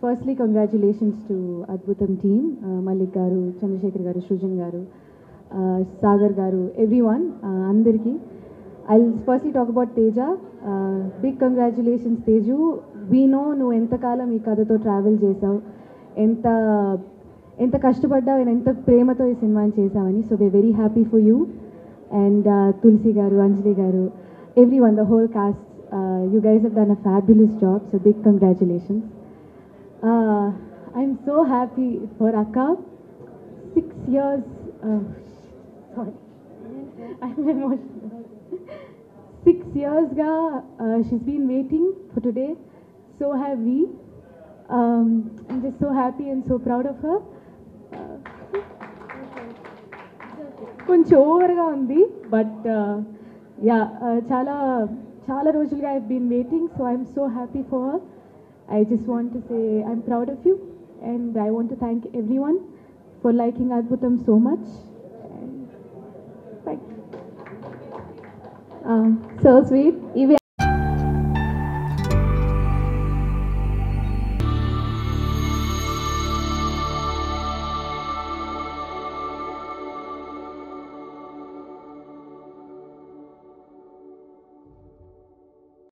Firstly, congratulations to Adbhutham team, Mallik garu, Chandrasekhar garu, Srujan garu, Sagar garu, everyone, Andarki. I'll firstly talk about Teja. Big congratulations, Teju. We know you enta kalam ee kada to travel chesav, enta kashtapaddavu, enta prema tho ee cinema chesavani. So we're very happy for you. And Tulsi garu, Anjali garu, everyone, the whole cast. You guys have done a fabulous job. So big congratulations. I'm so happy for Akka. 6 years. Sorry, I'm emotional. 6 years ga, she's been waiting for today. So have we. I'm just so happy and so proud of her. Koncha over ga undi, but yeah, chala rojuga I've been waiting. So I'm so happy for her. I just want to say I'm proud of you, and I want to thank everyone for liking Adbhutham so much. And thank you. So sweet.